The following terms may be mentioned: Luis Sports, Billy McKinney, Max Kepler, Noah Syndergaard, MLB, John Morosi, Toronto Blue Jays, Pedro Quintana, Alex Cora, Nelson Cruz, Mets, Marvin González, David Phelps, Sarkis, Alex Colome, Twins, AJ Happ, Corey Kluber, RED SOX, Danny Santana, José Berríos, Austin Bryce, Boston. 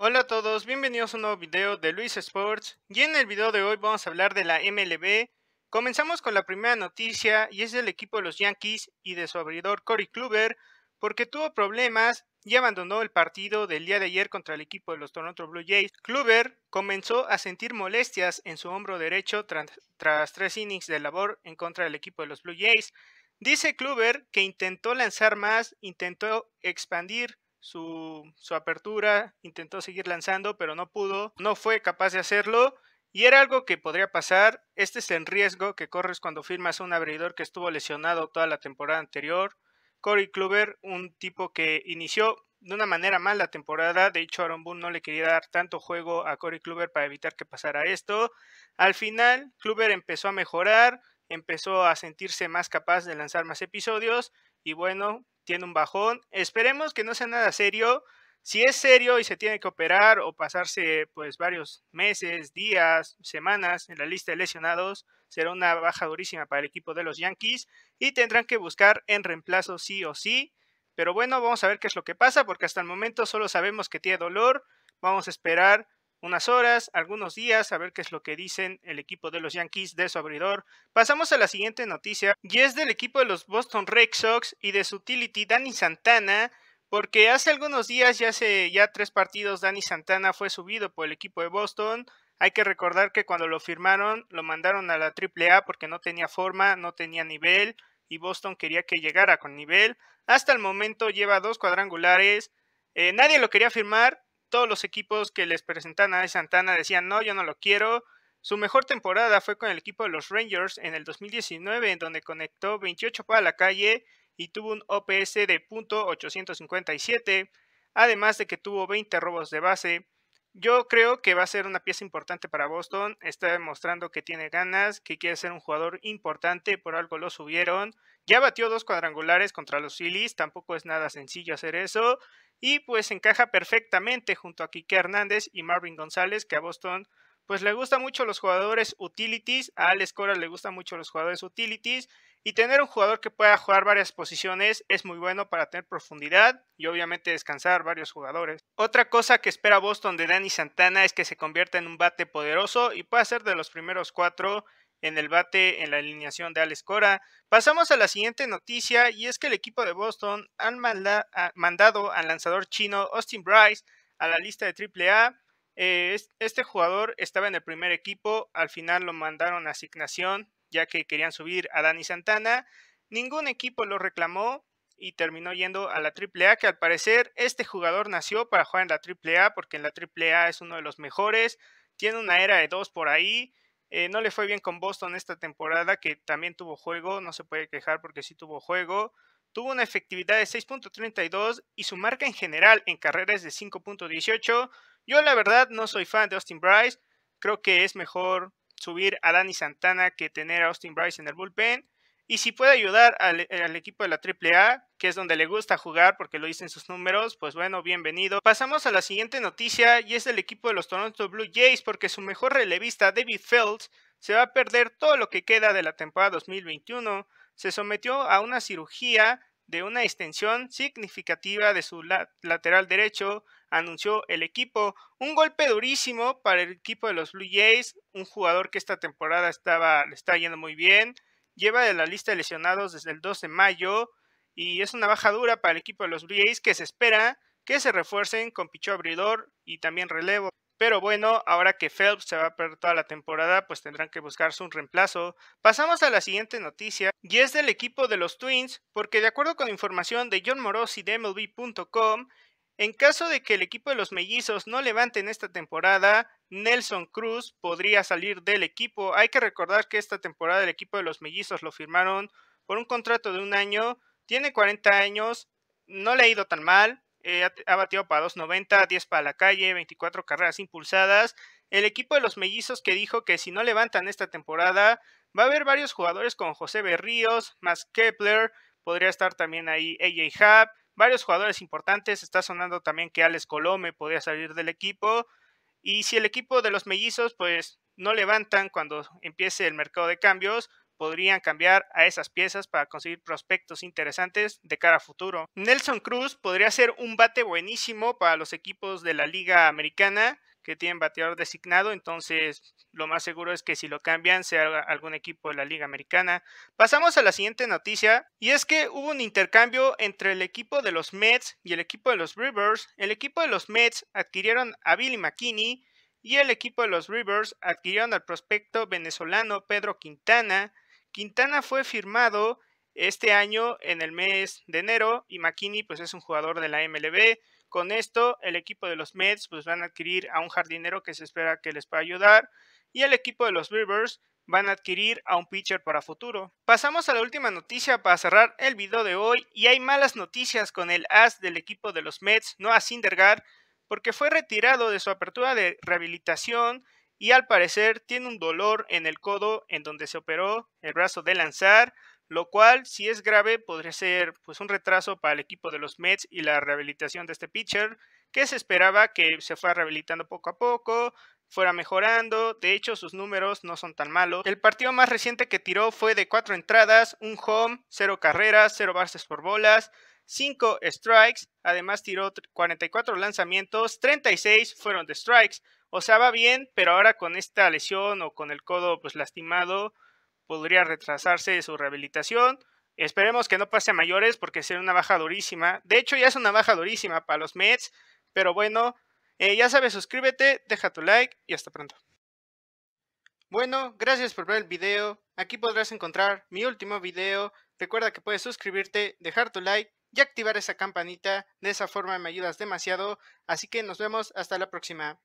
Hola a todos, bienvenidos a un nuevo video de Luis Sports, y en el video de hoy vamos a hablar de la MLB. Comenzamos con la primera noticia y es del equipo de los Yankees y de su abridor Corey Kluber, porque tuvo problemas y abandonó el partido del día de ayer contra el equipo de los Toronto Blue Jays. Kluber comenzó a sentir molestias en su hombro derecho tras 3 innings de labor en contra del equipo de los Blue Jays. Dice Kluber que intentó lanzar más, intentó expandir su apertura, intentó seguir lanzando, pero no pudo, no fue capaz de hacerlo, y era algo que podría pasar. Este es el riesgo que corres cuando firmas a un abridor que estuvo lesionado toda la temporada anterior. Corey Kluber, un tipo que inició de una manera mal la temporada, de hecho Aaron Boone no le quería dar tanto juego a Corey Kluber para evitar que pasara esto. Al final Kluber empezó a mejorar, empezó a sentirse más capaz de lanzar más episodios, y bueno, tiene un bajón. Esperemos que no sea nada serio. Si es serio y se tiene que operar o pasarse pues varios meses, días, semanas en la lista de lesionados, será una baja durísima para el equipo de los Yankees y tendrán que buscar en reemplazo sí o sí. Pero bueno, vamos a ver qué es lo que pasa, porque hasta el momento solo sabemos que tiene dolor. Vamos a esperar unas horas, algunos días, a ver qué es lo que dicen el equipo de los Yankees de su abridor. Pasamos a la siguiente noticia, y es del equipo de los Boston Red Sox y de su utility Danny Santana, porque hace algunos días, ya 3 partidos, Danny Santana fue subido por el equipo de Boston. Hay que recordar que cuando lo firmaron, lo mandaron a la AAA porque no tenía forma, no tenía nivel, y Boston quería que llegara con nivel. Hasta el momento lleva 2 cuadrangulares, nadie lo quería firmar. Todos los equipos que les presentaban a Santana decían: no, yo no lo quiero. Su mejor temporada fue con el equipo de los Rangers en el 2019, en donde conectó 28 para la calle y tuvo un OPS de .857, además de que tuvo 20 robos de base. Yo creo que va a ser una pieza importante para Boston. Está demostrando que tiene ganas, que quiere ser un jugador importante, por algo lo subieron. Ya batió 2 cuadrangulares contra los Phillies, tampoco es nada sencillo hacer eso. Y pues encaja perfectamente junto a Kike Hernández y Marvin González, que a Boston pues le gustan mucho los jugadores utilities. A Alex Cora le gustan mucho los jugadores utilities. Y tener un jugador que pueda jugar varias posiciones es muy bueno para tener profundidad y obviamente descansar varios jugadores. Otra cosa que espera Boston de Danny Santana es que se convierta en un bate poderoso y pueda ser de los primeros 4 en el bate en la alineación de Alex Cora. Pasamos a la siguiente noticia, y es que el equipo de Boston han mandado al lanzador chino Austin Bryce a la lista de AAA. Este jugador estaba en el primer equipo, al final lo mandaron a asignación ya que querían subir a Danny Santana. Ningún equipo lo reclamó y terminó yendo a la AAA, que al parecer este jugador nació para jugar en la AAA, porque en la AAA es uno de los mejores, tiene una era de 2 por ahí. No le fue bien con Boston esta temporada, que también tuvo juego, no se puede quejar porque sí tuvo juego. Tuvo una efectividad de 6.32 y su marca en general en carrera es de 5.18. Yo la verdad no soy fan de Austin Bryce, creo que es mejor subir a Danny Santana que tener a Austin Bryce en el bullpen. Y si puede ayudar al equipo de la AAA, que es donde le gusta jugar porque lo dicen sus números, pues bueno, bienvenido. Pasamos a la siguiente noticia, y es del equipo de los Toronto Blue Jays, porque su mejor relevista David Phelps se va a perder todo lo que queda de la temporada 2021. Se sometió a una cirugía de una extensión significativa de su lateral derecho, anunció el equipo. Un golpe durísimo para el equipo de los Blue Jays, un jugador que esta temporada le está yendo muy bien. Lleva de la lista de lesionados desde el 2 de mayo y es una baja dura para el equipo de los Blue Jays, que se espera que se refuercen con picheo abridor y también relevo. Pero bueno, ahora que Phelps se va a perder toda la temporada, pues tendrán que buscarse un reemplazo. Pasamos a la siguiente noticia, y es del equipo de los Twins, porque de acuerdo con información de John Morosi de MLB.com, en caso de que el equipo de los mellizos no levanten esta temporada, Nelson Cruz podría salir del equipo. Hay que recordar que esta temporada el equipo de los mellizos lo firmaron por un contrato de 1 año, tiene 40 años, no le ha ido tan mal, ha batido para 2.90, 10 para la calle, 24 carreras impulsadas. El equipo de los mellizos que dijo que si no levantan esta temporada, va a haber varios jugadores como José Berríos, Max Kepler, podría estar también ahí AJ Happ, varios jugadores importantes. Está sonando también que Alex Colome podría salir del equipo. Y si el equipo de los mellizos pues no levantan cuando empiece el mercado de cambios, podrían cambiar a esas piezas para conseguir prospectos interesantes de cara a futuro. Nelson Cruz podría ser un bate buenísimo para los equipos de la Liga Americana que tienen bateador designado, entonces lo más seguro es que si lo cambian sea algún equipo de la Liga Americana. Pasamos a la siguiente noticia, y es que hubo un intercambio entre el equipo de los Mets y el equipo de los Brewers. El equipo de los Mets adquirieron a Billy McKinney y el equipo de los Brewers adquirieron al prospecto venezolano Pedro Quintana. Quintana fue firmado este año en el mes de enero y McKinney pues es un jugador de la MLB. Con esto, el equipo de los Mets pues van a adquirir a un jardinero que se espera que les pueda ayudar, y el equipo de los Brewers van a adquirir a un pitcher para futuro. Pasamos a la última noticia para cerrar el video de hoy, y hay malas noticias con el as del equipo de los Mets, Noah Syndergaard, porque fue retirado de su apertura de rehabilitación y al parecer tiene un dolor en el codo en donde se operó el brazo de lanzar, lo cual, si es grave, podría ser pues un retraso para el equipo de los Mets y la rehabilitación de este pitcher, que se esperaba que se fuera rehabilitando poco a poco, fuera mejorando. De hecho, sus números no son tan malos. El partido más reciente que tiró fue de 4 entradas, un home, 0 carreras, 0 bases por bolas, 5 strikes. Además tiró 44 lanzamientos, 36 fueron de strikes. O sea, va bien, pero ahora con esta lesión o con el codo pues lastimado, podría retrasarse su rehabilitación. Esperemos que no pase a mayores porque sería una baja durísima. De hecho, ya es una baja durísima para los Mets. Pero bueno, ya sabes, suscríbete, deja tu like y hasta pronto. Bueno, gracias por ver el video. Aquí podrás encontrar mi último video. Recuerda que puedes suscribirte, dejar tu like y activar esa campanita. De esa forma me ayudas demasiado. Así que nos vemos hasta la próxima.